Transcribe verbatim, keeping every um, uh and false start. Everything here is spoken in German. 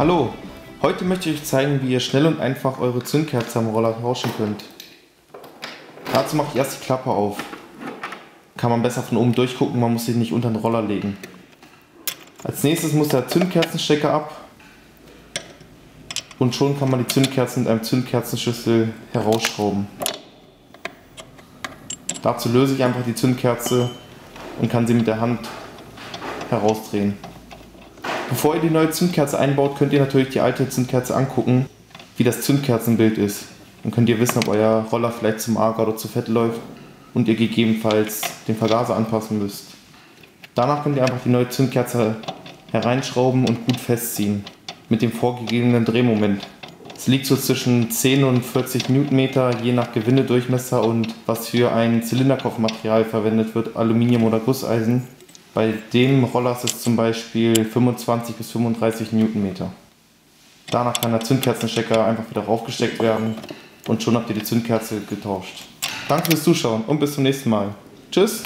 Hallo, heute möchte ich euch zeigen, wie ihr schnell und einfach eure Zündkerze am Roller tauschen könnt. Dazu mache ich erst die Klappe auf. Kann man besser von oben durchgucken, man muss sie nicht unter den Roller legen. Als nächstes muss der Zündkerzenstecker ab und schon kann man die Zündkerzen mit einem Zündkerzenschlüssel herausschrauben. Dazu löse ich einfach die Zündkerze und kann sie mit der Hand herausdrehen. Bevor ihr die neue Zündkerze einbaut, könnt ihr natürlich die alte Zündkerze angucken, wie das Zündkerzenbild ist. Dann könnt ihr wissen, ob euer Roller vielleicht zu mager oder zu fett läuft und ihr gegebenenfalls den Vergaser anpassen müsst. Danach könnt ihr einfach die neue Zündkerze hereinschrauben und gut festziehen mit dem vorgegebenen Drehmoment. Es liegt so zwischen zehn und vierzig Newtonmeter, je nach Gewindedurchmesser und was für ein Zylinderkopfmaterial verwendet wird, Aluminium oder Gusseisen. Bei dem Roller ist es zum Beispiel fünfundzwanzig bis fünfunddreißig Newtonmeter. Danach kann der Zündkerzenstecker einfach wieder raufgesteckt werden und schon habt ihr die Zündkerze getauscht. Danke fürs Zuschauen und bis zum nächsten Mal. Tschüss!